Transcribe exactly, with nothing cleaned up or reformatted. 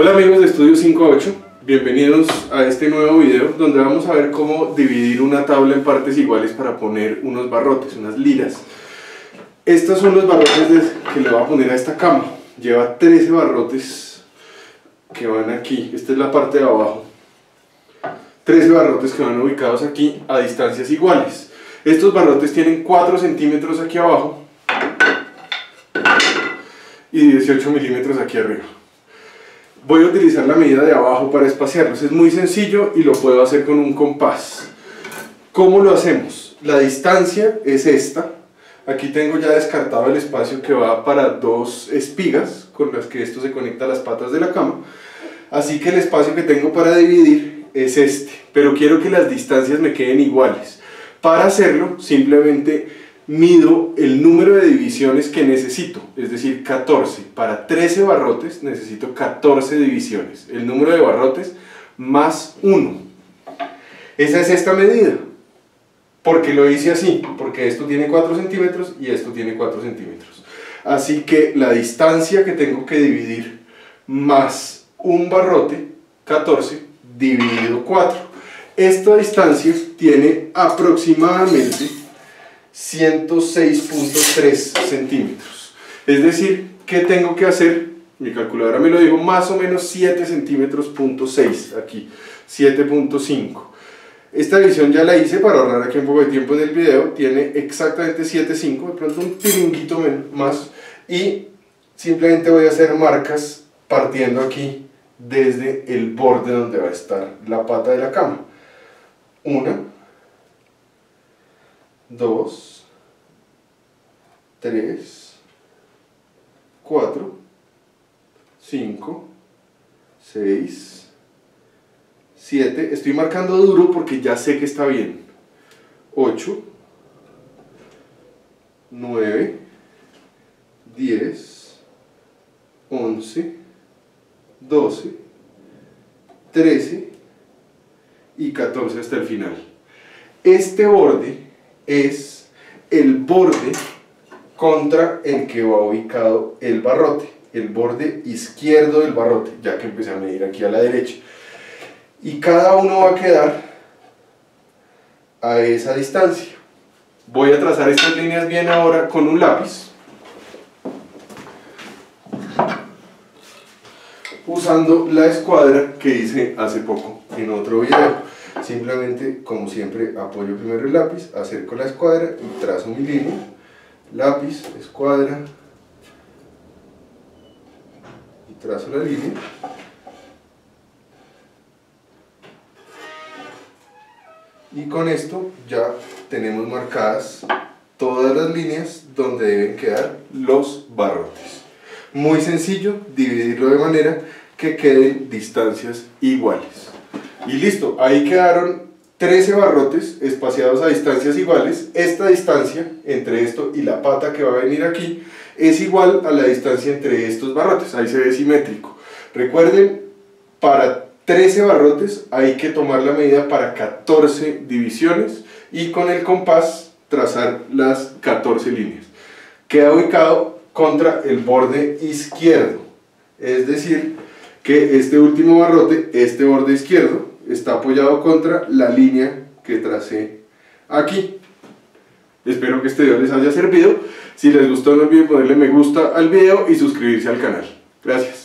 Hola amigos de Estudio cinco punto ocho, bienvenidos a este nuevo video donde vamos a ver cómo dividir una tabla en partes iguales para poner unos barrotes, unas liras. Estos son los barrotes que le voy a poner a esta cama. Lleva trece barrotes que van aquí, esta es la parte de abajo. trece barrotes que van ubicados aquí a distancias iguales. Estos barrotes tienen cuatro centímetros aquí abajo y dieciocho milímetros aquí arriba. Voy a utilizar la medida de abajo para espaciarlos, es muy sencillo y lo puedo hacer con un compás. ¿Cómo lo hacemos? La distancia es esta, aquí tengo ya descartado el espacio que va para dos espigas con las que esto se conecta a las patas de la cama, así que el espacio que tengo para dividir es este, pero quiero que las distancias me queden iguales. Para hacerlo simplemente mido el número de divisiones que necesito, es decir, catorce. Para trece barrotes necesito catorce divisiones, el número de barrotes más uno. Esa es esta medida. ¿Por qué lo hice así? Porque esto tiene cuatro centímetros y esto tiene cuatro centímetros. Así que la distancia que tengo que dividir más un barrote, catorce, dividido cuatro. Esta distancia tiene aproximadamente ciento seis punto tres centímetros, es decir, que tengo que hacer, mi calculadora me lo dijo, más o menos siete centímetros punto seis, aquí, siete punto cinco. Esta división ya la hice para ahorrar aquí un poco de tiempo en el video, tiene exactamente siete punto cinco, de pronto un tiringuito más, y simplemente voy a hacer marcas partiendo aquí desde el borde donde va a estar la pata de la cama. Una, dos, tres, cuatro, cinco, seis, siete, estoy marcando duro porque ya sé que está bien, ocho, nueve, diez, once, doce, trece y catorce hasta el final. Este borde es el borde contra el que va ubicado el barrote, el borde izquierdo del barrote, ya que empecé a medir aquí a la derecha, y cada uno va a quedar a esa distancia. Voy a trazar estas líneas bien ahora con un lápiz, usando la escuadra que hice hace poco en otro video. Simplemente, como siempre, apoyo primero el lápiz, acerco la escuadra y trazo mi línea, lápiz, escuadra, y trazo la línea. Y con esto ya tenemos marcadas todas las líneas donde deben quedar los barrotes. Muy sencillo, dividirlo de manera que queden distancias iguales. Y listo, ahí quedaron trece barrotes espaciados a distancias iguales. Esta distancia entre esto y la pata que va a venir aquí es igual a la distancia entre estos barrotes, ahí se ve simétrico. Recuerden, para trece barrotes hay que tomar la medida para catorce divisiones y con el compás trazar las catorce líneas. Queda ubicado contra el borde izquierdo, es decir, que este último barrote, este borde izquierdo, está apoyado contra la línea que tracé aquí. Espero que este video les haya servido. Si les gustó, no olviden ponerle me gusta al video y suscribirse al canal. Gracias.